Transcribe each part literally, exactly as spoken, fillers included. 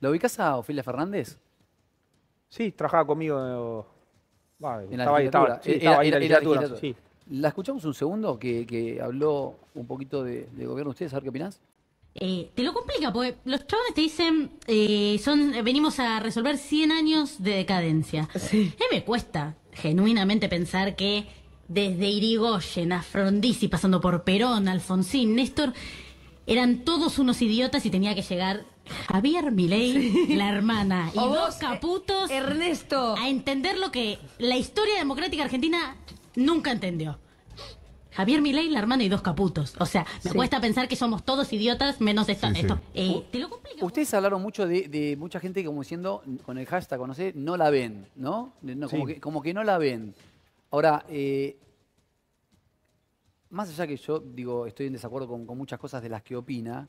¿La ubicás a Ophelia Fernández? Sí, trabajaba conmigo. Vale, en estaba, la estaba, sí, estaba era, ahí en la legislatura. La, sí. ¿La escuchamos un segundo? Que, que habló un poquito de, de gobierno de ustedes, a ver qué opinás. Eh, te lo complica, porque los chavales te dicen, eh, son, venimos a resolver cien años de decadencia. Sí. A mí me cuesta genuinamente pensar que desde Irigoyen a Frondizi, pasando por Perón, Alfonsín, Néstor, eran todos unos idiotas y tenía que llegar Javier Milei, sí, la hermana, y o dos Caputos, eh, Ernesto, a entender lo que la historia democrática argentina nunca entendió. Javier Milei, la hermana y dos Caputos. O sea, me sí. cuesta pensar que somos todos idiotas menos esto. Sí, sí. esto. Eh, ¿Te lo complica? Ustedes hablaron mucho de, de mucha gente como diciendo, con el hashtag, no sé, no la ven, ¿no? no como, sí. que, como que no la ven. Ahora, eh, más allá que yo digo, estoy en desacuerdo con, con muchas cosas de las que opina,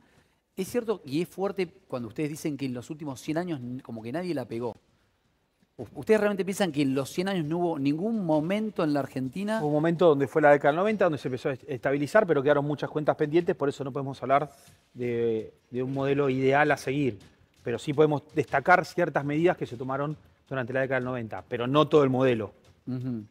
es cierto y es fuerte cuando ustedes dicen que en los últimos cien años como que nadie la pegó. ¿Ustedes realmente piensan que en los cien años no hubo ningún momento en la Argentina? Hubo un momento donde fue la década del noventa, donde se empezó a estabilizar, pero quedaron muchas cuentas pendientes, por eso no podemos hablar de, de un modelo ideal a seguir. Pero sí podemos destacar ciertas medidas que se tomaron durante la década del noventa, pero no todo el modelo. Uh-huh.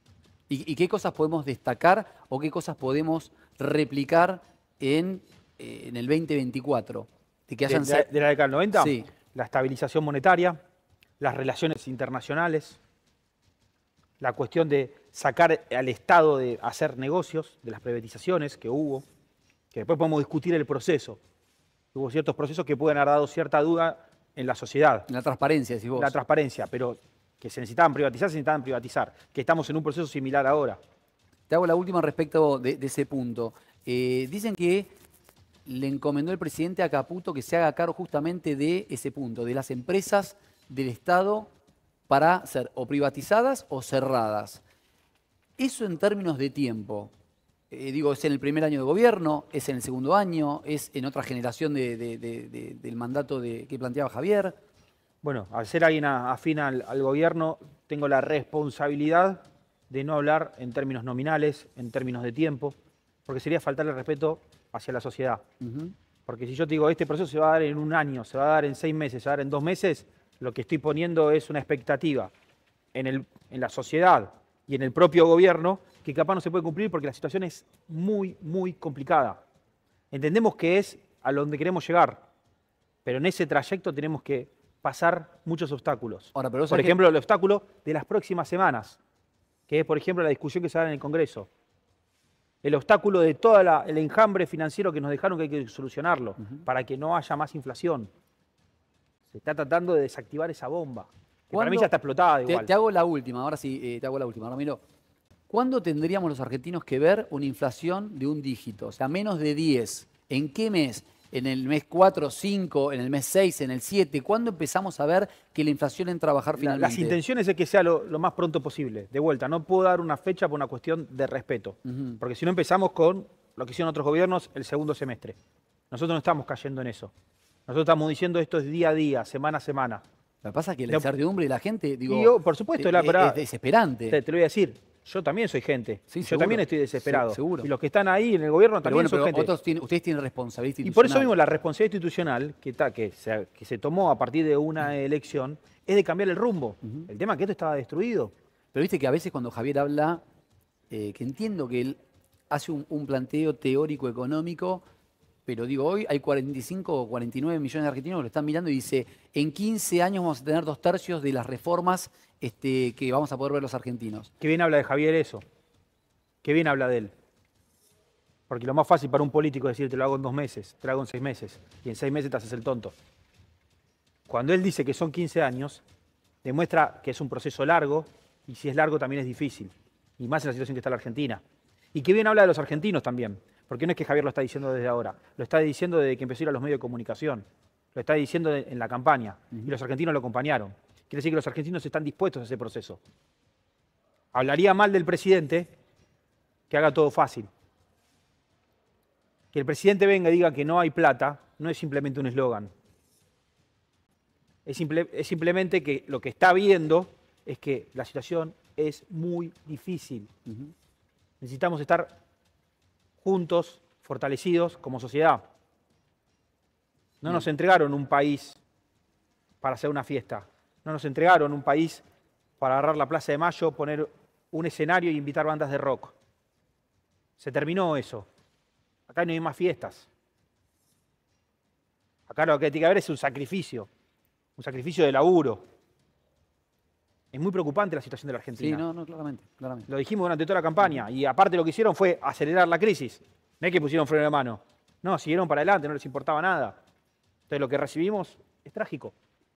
¿Y, y qué cosas podemos destacar o qué cosas podemos replicar en, eh, en el veinte veinticuatro? De, que hayan... de, de, de la década del noventa, sí. La estabilización monetaria, las relaciones internacionales, la cuestión de sacar al Estado de hacer negocios, de las privatizaciones que hubo, que después podemos discutir el proceso. Hubo ciertos procesos que pueden haber dado cierta duda en la sociedad. La transparencia, decís vos. La transparencia, pero que se necesitaban privatizar, se necesitaban privatizar, que estamos en un proceso similar ahora. Te hago la última respecto de, de ese punto. Eh, dicen que le encomendó el presidente a Caputo que se haga cargo justamente de ese punto, de las empresas del Estado para ser o privatizadas o cerradas. Eso en términos de tiempo, eh, digo, es en el primer año de gobierno, es en el segundo año, es en otra generación de, de, de, de, del mandato de, que planteaba Javier. Bueno, al ser alguien afín al, al gobierno, tengo la responsabilidad de no hablar en términos nominales, en términos de tiempo, porque sería faltarle respeto hacia la sociedad. Uh-huh. Porque si yo te digo, este proceso se va a dar en un año, se va a dar en seis meses, se va a dar en dos meses, lo que estoy poniendo es una expectativa en, el, en la sociedad y en el propio gobierno que capaz no se puede cumplir porque la situación es muy, muy complicada. Entendemos que es a donde queremos llegar, pero en ese trayecto tenemos que pasar muchos obstáculos. Ahora, pero por ejemplo, que... el obstáculo de las próximas semanas, que es, por ejemplo, la discusión que se da en el Congreso. El obstáculo de todo el enjambre financiero que nos dejaron, que hay que solucionarlo, uh-huh, para que no haya más inflación. Se está tratando de desactivar esa bomba, que para mí ya está explotada igual. Te, te hago la última, ahora sí, eh, te hago la última, Ramiro. ¿Cuándo tendríamos los argentinos que ver una inflación de un dígito? O sea, menos de diez. ¿En qué mes? ¿En el mes cuatro, cinco, en el mes seis, en el siete? ¿Cuándo empezamos a ver que la inflación entra a bajar finalmente? Las intenciones es que sea lo, lo más pronto posible. De vuelta, no puedo dar una fecha por una cuestión de respeto. Uh-huh. Porque si no empezamos con lo que hicieron otros gobiernos el segundo semestre. Nosotros no estamos cayendo en eso. Nosotros estamos diciendo esto es día a día, semana a semana. Lo que pasa es que la incertidumbre de la gente, digo, yo, por supuesto, es, la, es desesperante. Te, te lo voy a decir. Yo también soy gente. Sí, yo seguro. También estoy desesperado. Sí, seguro. Y los que están ahí en el gobierno pero también bueno, son pero gente. Otros tienen, ustedes tienen responsabilidad institucional. Y por eso mismo la responsabilidad institucional que, ta, que, se, que se tomó a partir de una elección es de cambiar el rumbo. Uh-huh. El tema es que esto estaba destruido. Pero viste que a veces cuando Javier habla, eh, que entiendo que él hace un, un planteo teórico económico, pero digo, hoy hay cuarenta y cinco o cuarenta y nueve millones de argentinos que lo están mirando y dice, en quince años vamos a tener dos tercios de las reformas este, que vamos a poder ver los argentinos. Qué bien habla de Javier eso. Qué bien habla de él. Porque lo más fácil para un político es decir, te lo hago en dos meses, te lo hago en seis meses, y en seis meses te haces el tonto. Cuando él dice que son quince años, demuestra que es un proceso largo, y si es largo también es difícil. Y más en la situación que está la Argentina. Y qué bien habla de los argentinos también. Porque no es que Javier lo está diciendo desde ahora, lo está diciendo desde que empezó a ir a los medios de comunicación, lo está diciendo de, en la campaña, uh-huh, y los argentinos lo acompañaron. Quiere decir que los argentinos están dispuestos a ese proceso. Hablaría mal del presidente que haga todo fácil. Que el presidente venga y diga que no hay plata no es simplemente un eslogan. Es, simple, es simplemente que lo que está viendo es que la situación es muy difícil. Uh-huh. Necesitamos estar juntos, fortalecidos como sociedad. No nos entregaron un país para hacer una fiesta. No nos entregaron un país para agarrar la Plaza de Mayo, poner un escenario y invitar bandas de rock. Se terminó eso. Acá no hay más fiestas. Acá lo que tiene que haber es un sacrificio, un sacrificio de laburo. Es muy preocupante la situación de la Argentina. Sí, no, no, claramente, claramente. Lo dijimos durante toda la campaña y aparte lo que hicieron fue acelerar la crisis. No es que pusieron freno de mano. No, siguieron para adelante, no les importaba nada. Entonces lo que recibimos es trágico.